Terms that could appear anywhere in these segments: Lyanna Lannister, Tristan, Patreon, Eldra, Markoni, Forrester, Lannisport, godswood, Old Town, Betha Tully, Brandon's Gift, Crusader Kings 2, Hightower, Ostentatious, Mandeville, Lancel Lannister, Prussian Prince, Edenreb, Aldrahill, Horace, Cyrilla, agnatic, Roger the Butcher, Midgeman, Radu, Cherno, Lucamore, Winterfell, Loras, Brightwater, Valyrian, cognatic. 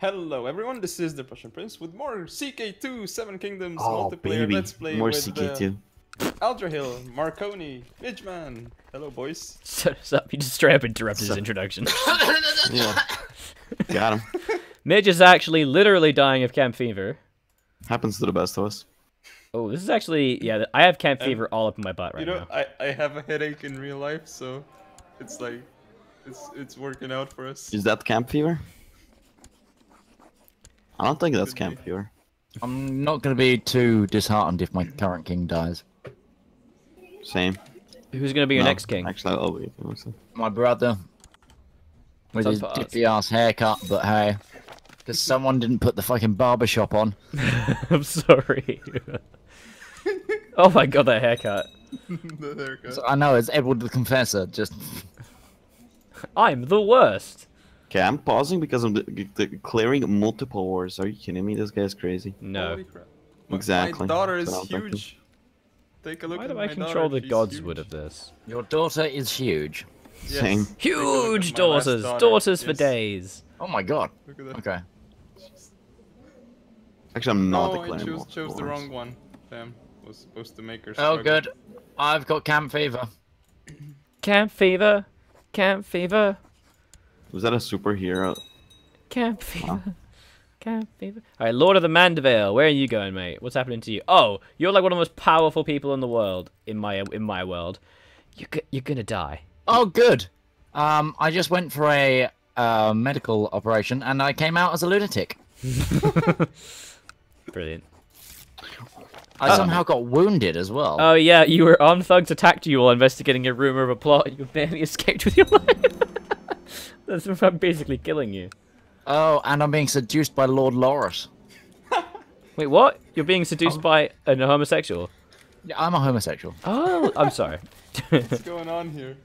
Hello everyone, this is the Prussian Prince with more CK2 Seven Kingdoms multiplayer baby. Let's play more with CK2. Aldrahill, Markoni, Midgeman. Hello boys. Stop, you just straight up interrupted his introduction. Yeah. Got him. Midge is actually literally dying of camp fever. Happens to the best of us. Oh, this is actually, yeah, I have camp fever all up in my butt right now. You know, I have a headache in real life, so it's like, it's working out for us. Is that camp fever? I don't think that's camp fever. I'm not going to be too disheartened if my current king dies. Same. Who's going to be your next king? Actually, I'll be. My brother. With his dippy ass haircut, but hey. Because someone didn't put the fucking barbershop on. I'm sorry. Oh my god, that haircut. The haircut. So, I know, it's Edward the Confessor, just... I'm the worst. Okay, I'm pausing because I'm declaring multiple wars. Are you kidding me? This guy's crazy. No. Exactly. My daughter is huge. Take a look at my daughter. Why do I control the godswood of this? Your daughter is huge. Yes. Same. Huge daughters. Daughters for days. Oh my god. Look at that. Okay. Actually, I'm not declaring multiple wars. No, I chose the wrong one. Damn. I was supposed to make her struggle. Oh good. I've got camp fever. Camp fever. Camp fever. Was that a superhero? Camp fever. Huh? Camp fever. Alright, Lord of the Mandeville, where are you going, mate? What's happening to you? Oh, you're like one of the most powerful people in the world. In my world. You're gonna die. Oh, good. I just went for a medical operation, and I came out as a lunatic. Brilliant. I somehow got wounded as well. Oh yeah, you were on thugs attacked you while investigating a rumor of a plot, and you barely escaped with your life. That's from basically killing you. Oh, and I'm being seduced by Lord Loras. Wait, what? You're being seduced by a homosexual? Yeah, I'm a homosexual. Oh, I'm sorry. What's going on here?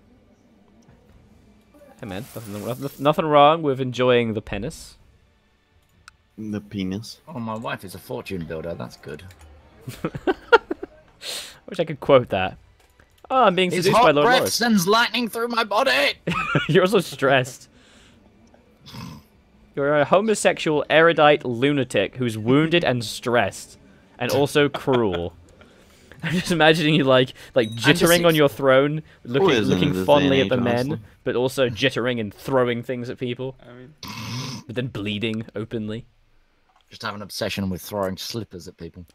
Hey man, nothing wrong with enjoying the penis. The penis. Oh, my wife is a fortune builder. That's good. I wish I could quote that. Oh, I'm being seduced by Lord Loras. His hot breath sends lightning through my body. You're so stressed. You're a homosexual, erudite lunatic who's wounded and stressed, and also cruel. I'm just imagining you like jittering on your throne, looking fondly at the men, but also jittering and throwing things at people. I mean, but then bleeding openly. Just have an obsession with throwing slippers at people.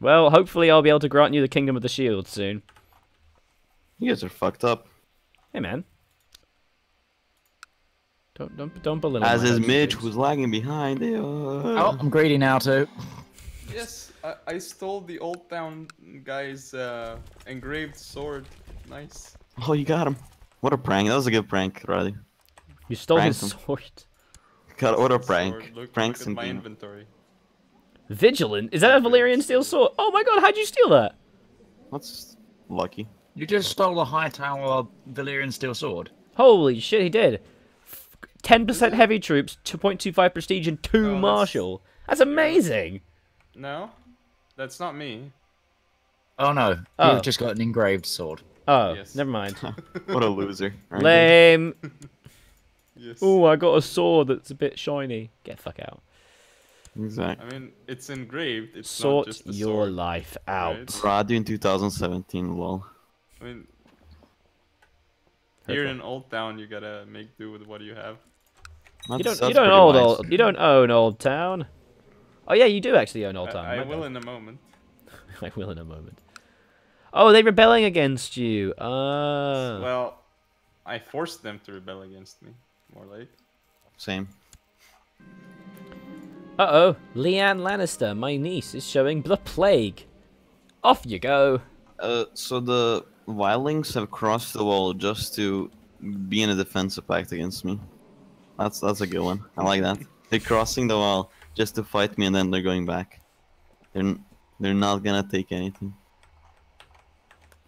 Well, hopefully I'll be able to grant you the Kingdom of the Shield soon. You guys are fucked up. Hey man. Don't belittle. As is Midge, who's lagging behind. Oh, I'm greedy now too. Yes, I stole the Old Town guy's engraved sword. Nice. Oh, you got him. What a prank. That was a good prank, Riley. You stole his sword. God, what a prank. Pranks in my inventory. Vigilant? Is that a Valyrian steel sword? Oh my god, how'd you steal that? That's lucky. You just stole a Hightower Valyrian steel sword. Holy shit, he did. 10% heavy troops, 2.25 prestige, and 2 martial. That's amazing. No, that's not me. Oh no, you've just got an engraved sword. Oh, yes. Never mind. What a loser. Lame. Yes. Oh, I got a sword that's a bit shiny. Get the fuck out. Exactly. I mean, it's engraved. It's sort not just the your sword. Life out. Right? Radio in 2017, lol. I mean, here in Old Town, you gotta make do with what you have. You don't own Old Town. Oh yeah, you do actually own Old Town. I will in a moment. I will in a moment. Oh, they're rebelling against you. Well, I forced them to rebel against me. More like. Same. Uh-oh, Lyanna Lannister, my niece, is showing the plague. Off you go. So the wildlings have crossed the wall just to be in a defensive pact against me. That's a good one. I like that. They're crossing the wall just to fight me, and then they're going back. They're not gonna take anything.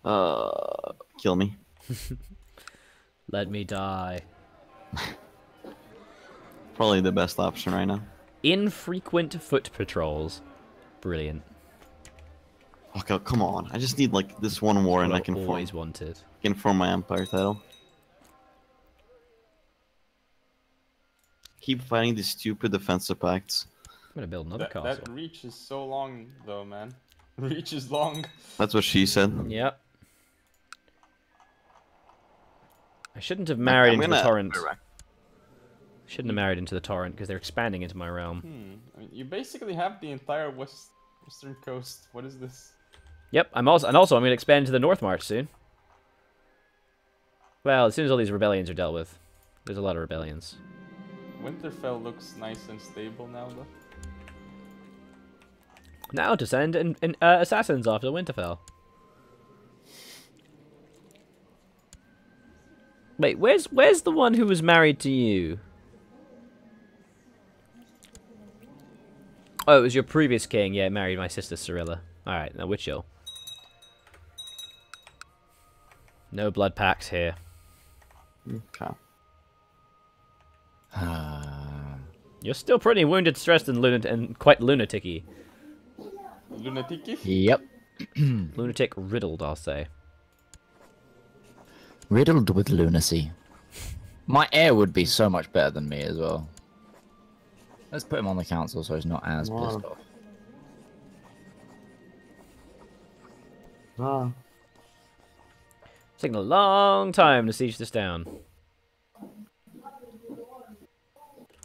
Kill me. Let me die. Probably the best option right now. Infrequent foot patrols. Brilliant. Okay, come on. I just need like this one war and I can form my empire title. keep fighting these stupid defensive pacts. I'm gonna build another castle. That reach is so long, though, man. Reach is long. That's what she said. Yep. I shouldn't have married into the torrent. Shouldn't have married into the torrent because they're expanding into my realm. I mean, you basically have the entire western coast. What is this? Yep. I'm gonna expand to the North March soon. Well, as soon as all these rebellions are dealt with, there's a lot of rebellions. Winterfell looks nice and stable now, though. Now to send assassins after Winterfell. Wait, where's the one who was married to you? Oh, it was your previous king. Yeah, it married my sister Cyrilla. All right, now we're chill. No blood packs here. Okay. You're still pretty wounded, stressed, and quite lunaticky. Lunaticky? Yep. Lunatic riddled, I'll say. Riddled with lunacy. My heir would be so much better than me as well. Let's put him on the council so he's not as pissed off. It's taking a long time to siege this down.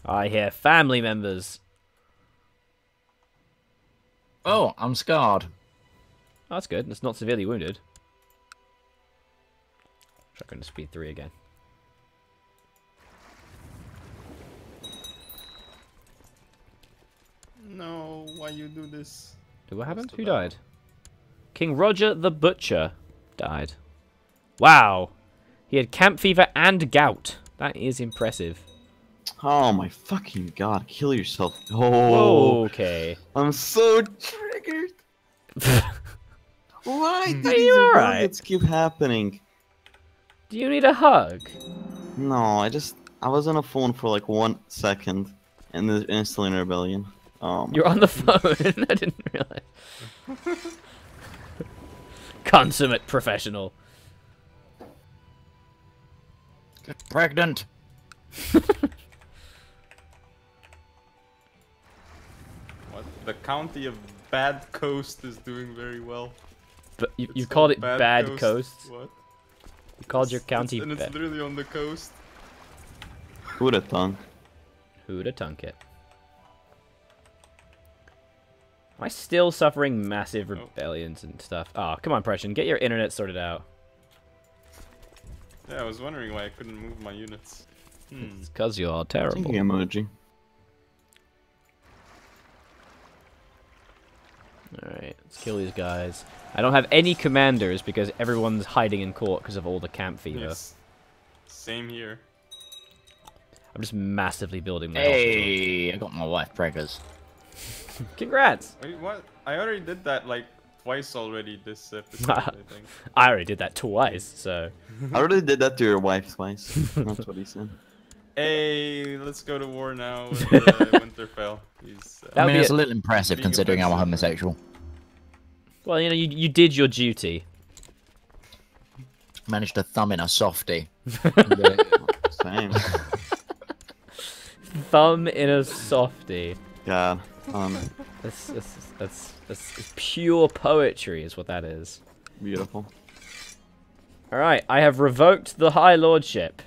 I hear family members. Oh, I'm scarred. Oh, that's good. It's not severely wounded. I'm going to speed 3 again. No, why you do this? What happened? Who died? King Roger the Butcher died. Wow. He had camp fever and gout. That is impressive. Oh my fucking god. Kill yourself. Oh. Okay. I'm so triggered. Why did these riots keep happening? Do you need a hug? No, I was on a phone for like 1 second, and there's instantly a rebellion. You're on the phone? I didn't realize. Consummate professional. Get pregnant. What? The county of Bad Coast is doing very well. But you called it Bad Coast? What? You called your county and it's literally on the coast. Who'da thunk? Who'da thunk it? Am I still suffering massive rebellions and stuff? Oh, come on, Prussian, get your internet sorted out. Yeah, I was wondering why I couldn't move my units. It's because you are terrible. Thinking emoji. Alright, let's kill these guys. I don't have any commanders because everyone's hiding in court because of all the camp fever. Yes. Same here. I'm just massively building my hospital. I got my wife preggers. Congrats! Wait, what? I already did that like twice already this episode, I think. I already did that twice, so... I already did that to your wife twice. That's what he said. Hey, let's go to war now with Winterfell. I mean, it's a little impressive considering I'm a homosexual. Well, you know, you did your duty. Managed to thumb in a softie. Same. Thumb in a softie. Yeah. That's pure poetry, is what that is. Beautiful. All right, I have revoked the High Lordship.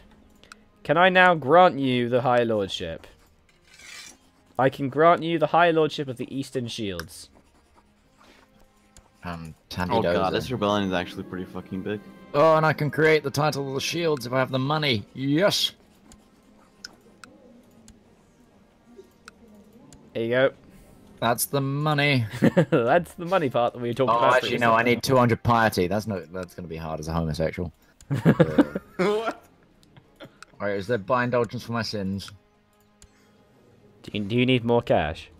Can I now grant you the High Lordship? I can grant you the High Lordship of the Eastern Shields. Oh god, this rebellion is actually pretty fucking big. Oh, and I can create the title of the Shields if I have the money. Yes! There you go. That's the money. That's the money part that we were talking about. Oh, actually, no, I need 200 piety. That's going to be hard as a homosexual. What? Alright, is there by indulgence for my sins? Do you need more cash?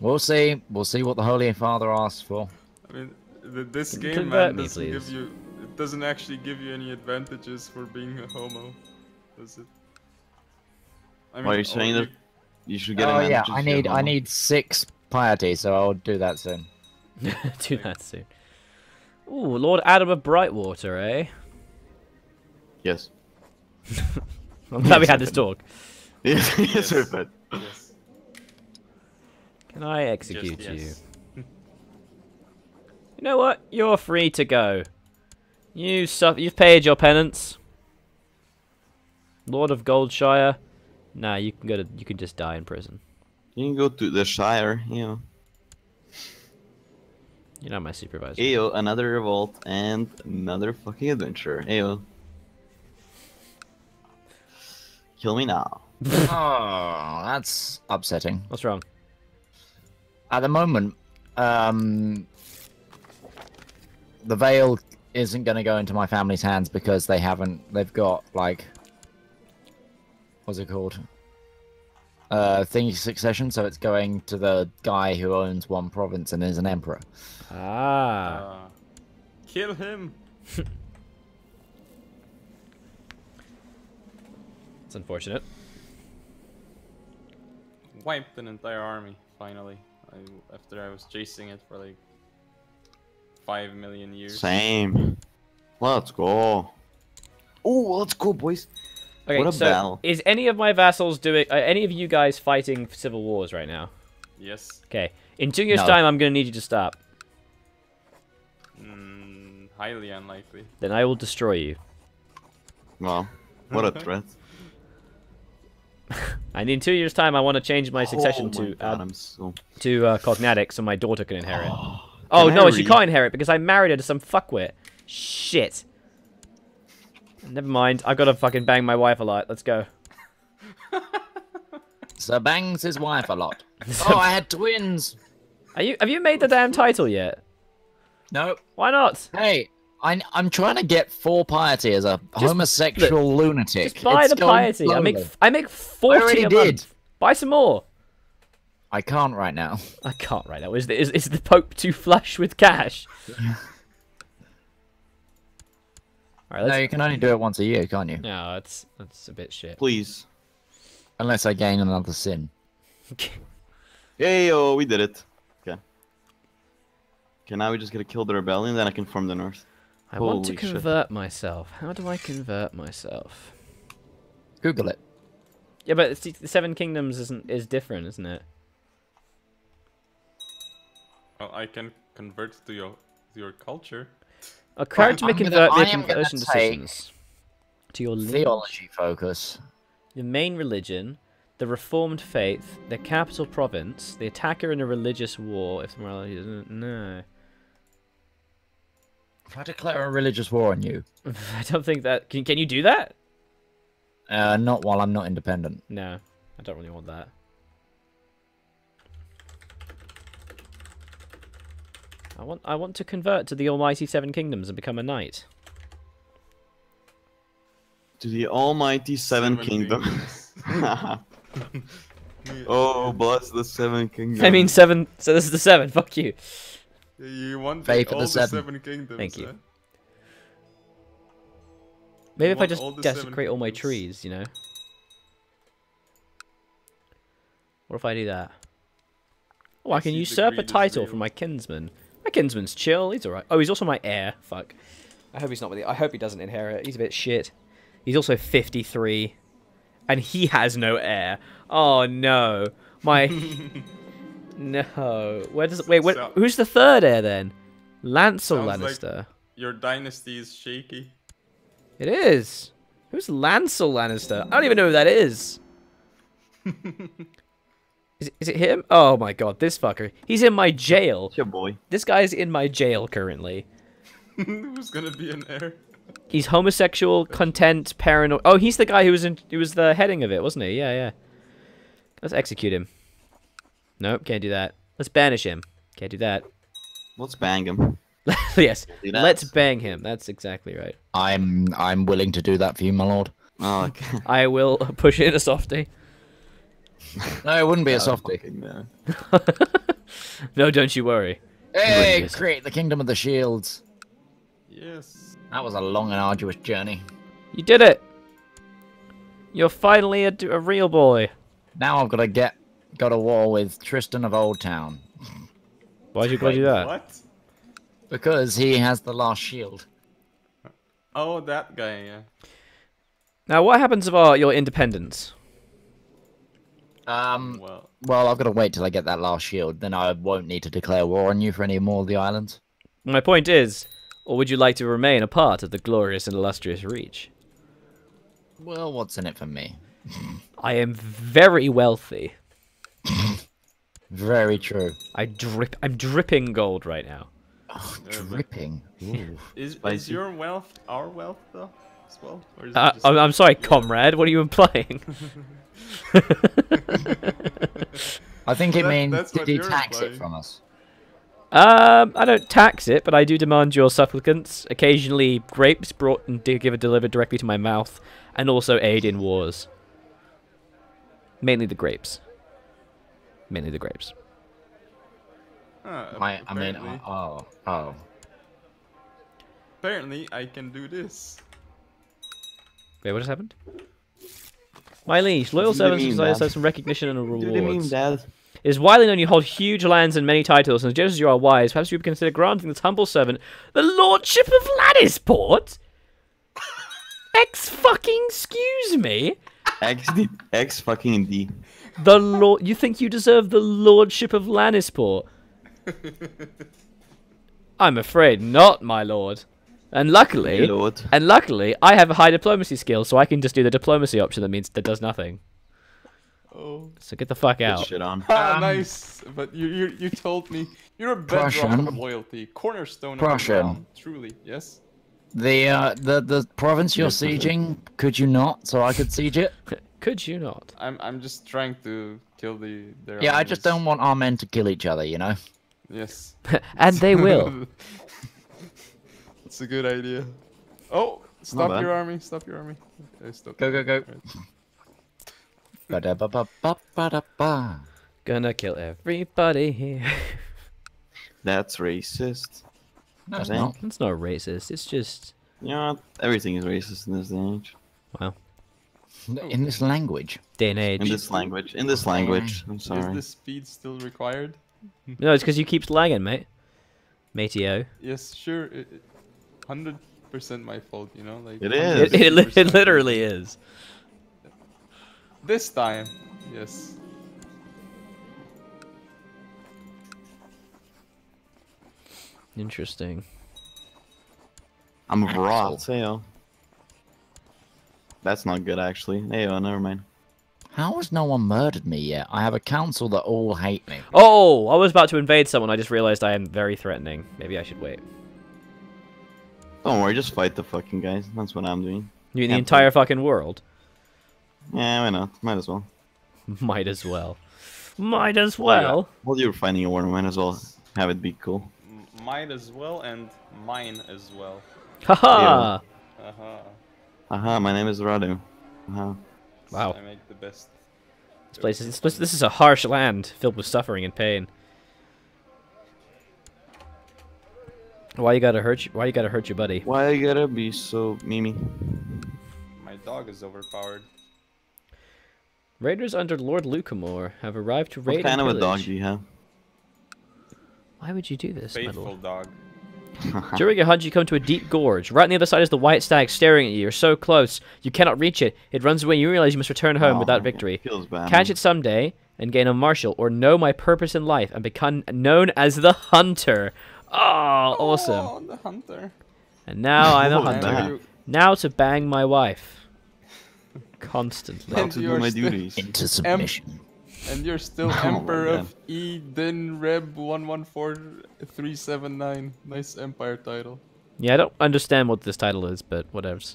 We'll see. We'll see what the Holy Father asks for. I mean, this game, man, it doesn't actually give you any advantages for being a homo, does it? I mean, are you saying that you should get? Oh yeah, I need 6 piety, so I'll do that soon. Do that soon. Ooh, Lord Adam of Brightwater, eh? Yes. I'm glad we had this talk. Yes, yes, Rupert. Yes. Can I execute you? You know what? You're free to go. You've paid your penance. Lord of Goldshire. Nah, you can go to. You can just die in prison. You can go to the Shire, you know. You're not my supervisor. Ayo, another revolt and another fucking adventure. Ayo. Kill me now. Oh, that's upsetting. What's wrong? At the moment, the Veil isn't going to go into my family's hands because they haven't... They've got, like... What's it called? Thingy succession, so it's going to the guy who owns one province and is an emperor. Ah. Kill him. It's unfortunate. Wiped an entire army, finally. After I was chasing it for like 5 million years. Same. Let's go. Oh, let's go, boys. Okay, what a battle. Is any of my vassals doing... Are any of you guys fighting civil wars right now? Yes. Okay. In 2 years' time, I'm going to need you to stop. Highly unlikely. Then I will destroy you. Wow. What a threat. And in 2 years' time, I want to change my succession to Cognatic so my daughter can inherit. Oh, no, she can't inherit because I married her to some fuckwit. Shit. Never mind. I've got to fucking bang my wife a lot. Let's go. So bangs his wife a lot. Oh, I had twins. Are you? Have you made the damn title yet? No. Why not? Hey, I'm trying to get 4 piety as a homosexual lunatic. Just buy the piety. I make 40 a month. Buy some more. I can't right now. I can't right now. Is the Pope too flush with cash? All right, no, you can only do it once a year, can't you? No, that's a bit shit. Please. Unless I gain another sin. Yay, oh, we did it. Okay. Okay, now we just gotta kill the rebellion, then I can form the north. I want to convert myself. How do I convert myself? Google it. Yeah, but it's, the Seven Kingdoms is different, isn't it? Well, I can convert to your culture. Encourage me to convert their conversion decisions to your theology focus, your main religion, the reformed faith, the capital province, the attacker in a religious war. If the morality doesn't, no. If I declare a religious war on you, I don't think that can you do that? Not while I'm not independent. No, I don't really want that. I want to convert to the almighty Seven Kingdoms and become a knight. To the almighty Seven Kingdoms. Oh, bless the Seven Kingdoms. I mean seven, so this is the seven, fuck you. You want all the seven Kingdoms. Thank you. Maybe if I just desecrate all my trees, you know? What if I do that? Oh, I can usurp a title from my kinsman. My kinsman's chill. He's alright. Oh, he's also my heir. Fuck. I hope he's not with you. I hope he doesn't inherit. He's a bit shit. He's also 53, and he has no heir. Oh no, my no. Where does who's the third heir then? Lancel Lannister. Like your dynasty is shaky. It is. Who's Lancel Lannister? I don't even know who that is. Is it him? Oh my god, this fucker. He's in my jail. Your boy. This guy's in my jail currently. Who's gonna be in there? He's homosexual, content, paranoid. Oh, he's the guy who was in. He was the heading of it, wasn't he? Yeah, yeah. Let's execute him. Nope, can't do that. Let's banish him. Can't do that. Let's bang him. Yes, let's bang him. That's exactly right. I'm willing to do that for you, my lord. Oh, okay. I will push in a softie. No, it wouldn't be a softie. No. No, don't you worry. Hey, create the Kingdom of the Shields. Yes. That was a long and arduous journey. You did it. You're finally a real boy. Now I've got to go to war with Tristan of Old Town. Why'd you go do that? What? Because he has the last shield. Oh, that guy, yeah. Now, what happens about your independence? Well, I've got to wait till I get that last shield. Then I won't need to declare war on you for any more of the islands. My point is, or would you like to remain a part of the glorious and illustrious Reach? Well, what's in it for me? I am very wealthy. Very true. I'm dripping gold right now. Oh, dripping. Ooh, is your wealth our wealth though? As well? Or is just I'm sorry, comrade. What are you implying? I think it means did you tax it from us? I don't tax it, but I do demand your supplicants. Occasionally, grapes brought and delivered directly to my mouth, and also aid in wars. Mainly the grapes. Mainly the grapes. I mean, oh. Apparently, I can do this. Wait, what just happened? My liege, loyal servants desire some recognition and rewards. Do they mean, Dad? It is widely known you hold huge lands and many titles, and as generous as you are wise, perhaps you would consider granting this humble servant the lordship of Lannisport? Excuse me? X fucking D. The lord. You think you deserve the lordship of Lannisport? I'm afraid not, my lord. And luckily, I have a high diplomacy skill, so I can just do the diplomacy option that means that does nothing. Oh. So get the fuck out. Get shit on. Nice, but you told me you're a bedrock of loyalty, cornerstone of realm, truly. Yes. The province you're sieging, could you not? So I could siege it. Could you not? I'm just trying to kill their armies. I just don't want our men to kill each other, you know. Yes. And they will. That's a good idea. Oh, stop your army! Stop your army! Okay, stop. Go go go! Right. Gonna kill everybody here. That's racist. No, it's not. It's not racist. It's just. Yeah, everything is racist in this day and age. Wow. In this language. Day and age. In this language. In this language. I'm sorry. Is the speed still required? No, it's because you keep lagging, mate. Mateo. Yes, sure. 100% my fault, you know? Like, it is. It literally is. This time, yes. Interesting. I'm raw. That's not good, actually. Hey, oh, never mind. How has no one murdered me yet? I have a council that all hate me. Oh, I was about to invade someone. I just realized I am very threatening. Maybe I should wait. Don't worry, just fight the fucking guys. That's what I'm doing. You mean the entire fucking world? Yeah, why not? Might as well. Might as well. Might as well. Well, you're fighting a war. Might as well have it be cool. Might as well and mine as well. Haha. Yeah. Haha. Haha. My name is Radu. Haha. Wow. I make the best. This place is this is a harsh land filled with suffering and pain. Why you gotta hurt your buddy? Why you gotta be so memey? My dog is overpowered. Raiders under Lord Lucamore have arrived to raid. What kind of a dog do you have? Why would you do this? Faithful dog. During your hunt, you come to a deep gorge. Right on the other side is the white stag staring at you. You're so close, you cannot reach it. It runs away, and you realize you must return home without victory. Catch it someday and gain a marshal, or know my purpose in life and become known as the hunter. Oh, awesome! Oh, the hunter. And now I'm a hunter. Now to bang my wife constantly. Now to do my duties. Into submission. And you're still Emperor of Edenreb 114379. Nice Empire title. Yeah, I don't understand what this title is, but whatevs.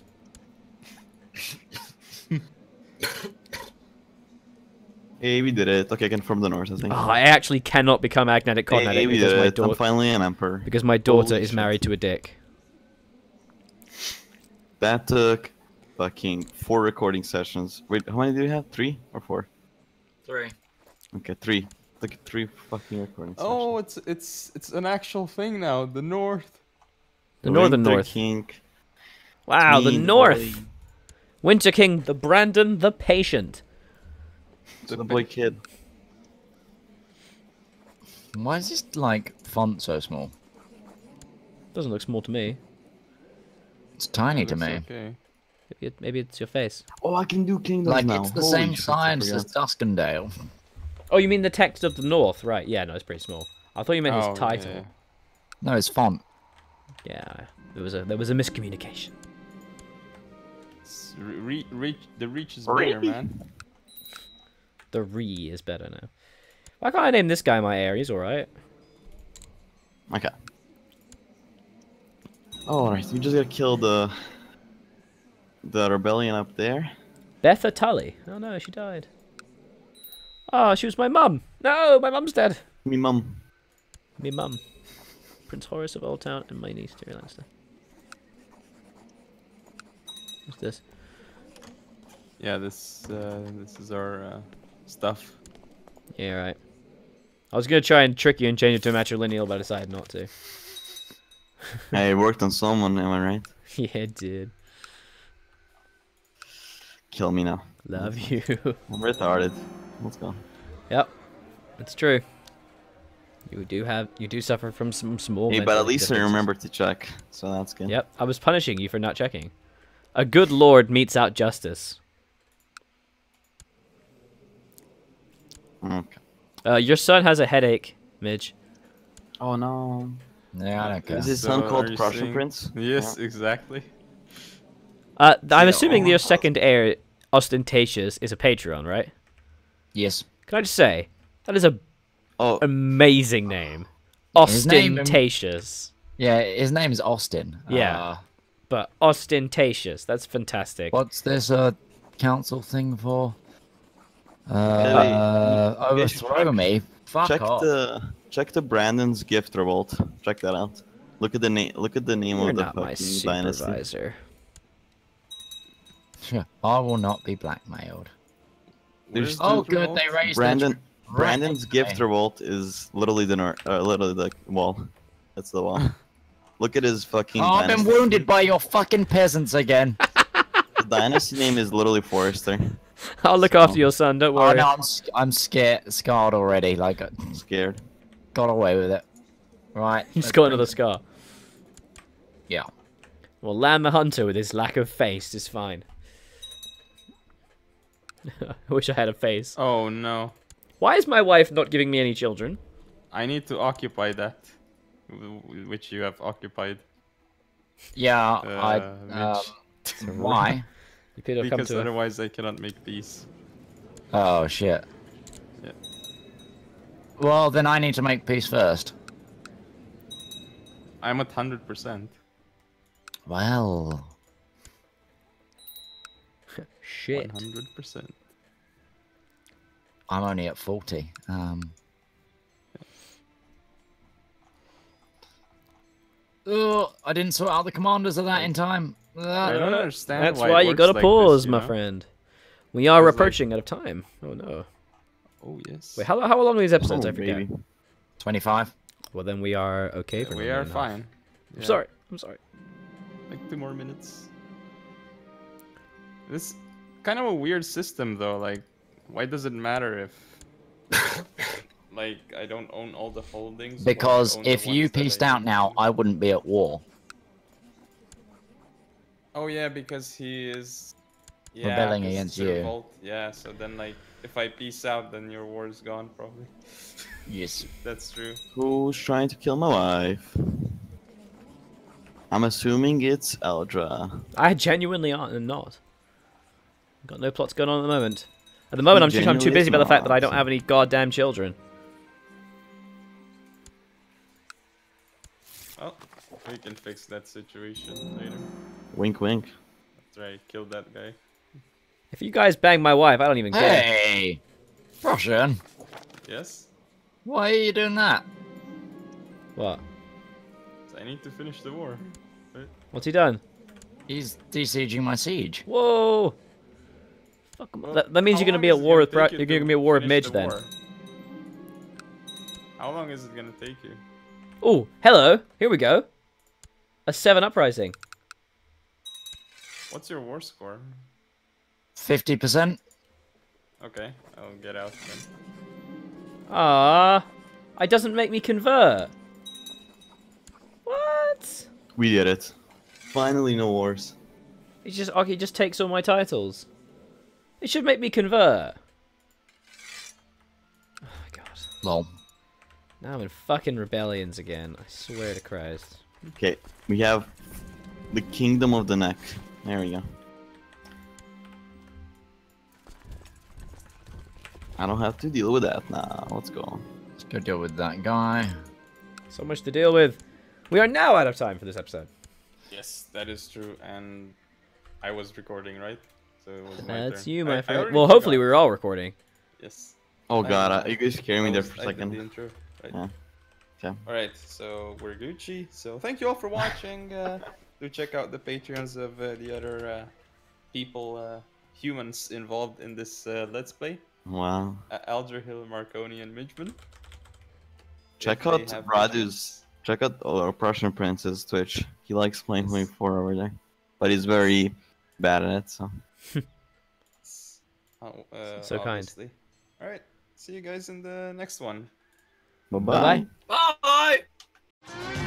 Hey, we did it. Okay, I can form the north, I think. Oh, I actually cannot become agnatic cognatic because my daughter. I'm finally an emperor. Because my daughter is married to a dick. That took fucking 4 recording sessions. Wait, how many do we have? 3 or 4? 3. Okay, 3. Look at 3 fucking recordings. Oh, it's an actual thing now. The North. The Northern North. King. Wow, the North. Winter King, the Brandon, the patient. The boy kid. Why is this like font so small? Doesn't look small to me. It's tiny to me. Okay. Maybe it's your face. Oh, I can do kingdoms like now. It's the same signs as Duskendale. Oh, you mean the text of the north, right? Yeah, no, it's pretty small. I thought you meant his title. Yeah. No, his font. Yeah, there was a miscommunication. The reach is better, man. The re is better now. Why can't I name this guy my Aries? All right. Okay. All right, you just gotta kill the rebellion up there. Betha Tully. Oh no, she died. Oh, she was my mum. No, my mum's dead. Me mum. Me mum. Prince Horace of Old Town and my niece Terry Lannister. What's this? Yeah, this is our stuff. Yeah, right. I was gonna try and trick you and change it to a matrilineal, but I decided not to. Hey, it worked on someone, am I right? Yeah, it did. Kill me now. Love you. I'm retarded. Let's go. Yep, it's true. You do suffer from some small. Hey, but at least I remember to check, so that's good. Yep, I was punishing you for not checking. A good lord metes out justice. Okay. Your son has a headache, Midge. Oh no. Yeah, I don't care. Is his son called Prussian Prince? Yes, yeah. Exactly. I'm assuming your second heir, Ostentatious, is a Patreon, right? Yes. Can I just say, that is a amazing name. Ostentatious. Yeah, his name is Austin. Yeah, but Ostentatious, that's fantastic. What's this council thing for? Overthrow me. Fuck off. Check the Brandon's gift revolt. Check that out. Look at the name. Look at the name of the fucking dynasty. I will not be blackmailed. There's good. They raised Brandon's gift revolt is literally the wall. That's the wall. Look at his fucking. Oh, dynasty. I've been wounded by your fucking peasants again. The dynasty name is literally Forrester. I'll look after your son, don't worry. Oh, no, I'm scarred already, like I'm scared. Got away with it. Right. He's got another scar. Yeah. Well, Lamb the Hunter with his lack of face is fine. I wish I had a face. Oh no. Why is my wife not giving me any children? I need to occupy that, which you have occupied. Yeah, so why? Because otherwise I cannot make peace. Oh shit. Yeah. Well, then I need to make peace first. I'm at 100%. Well. Shit. 100%. I'm only at 40. Oh, I didn't sort out the commanders of that in time. I don't understand. That's why you gotta pause, my friend. We are approaching out of time. Oh no. Oh yes. Wait, how long are these episodes? I forget. 25. Well then we are okay. We are fine. I'm sorry. I'm sorry. Like 2 more minutes. This kind of a weird system though. Like, why does it matter if? Like, I don't own all the holdings. Because if you peaced out now, I wouldn't be at war. Oh yeah, because he is rebelling against you. Yeah, so then like, if I peace out, then your war is gone probably. Yes. That's true. Who's trying to kill my wife? I'm assuming it's Eldra. I genuinely am not. I've got no plots going on at the moment. At the moment, I'm too busy by the fact that I don't have any goddamn children. Well, we can fix that situation later. Wink, wink. That's right. Killed that guy. If you guys bang my wife, I don't even care. Hey, Prussian. Yes. Why are you doing that? What? I need to finish the war. Right? What's he done? He's desieging my siege. Whoa. Fuck. Well, that means you're gonna be at war with Midge. You're gonna be at war with Midge then. How long is it gonna take you? Oh, hello. Here we go. A 7 uprising. What's your war score? 50%. Okay, I'll get out then. Ah, it doesn't make me convert. What? We did it. Finally, no wars. It's just, okay, just takes all my titles. It should make me convert. Oh my god. Lol. Now I'm in fucking rebellions again. I swear to Christ. Okay, we have the Kingdom of the Neck. There we go. I don't have to deal with that now. Let's go. Let's go deal with that guy. So much to deal with. We are now out of time for this episode. Yes, that is true. And I was recording, right? So it was my turn. That's you, my friend. Well, hopefully we were all recording. Yes. Oh god, you guys scared me there for a second. The intro, right? Yeah. Yeah. All right, so we're Gucci. So thank you all for watching. Do check out the Patreons of the other people, humans involved in this Let's Play. Wow. Aldrahill, Markoni, and Midgeman. Check out Radu's. Check out our Prussian Prince's Twitch. He likes playing 24 over there, but he's very bad at it. So. So obviously. Kind. All right. See you guys in the next one. Bye bye. Bye bye. Bye.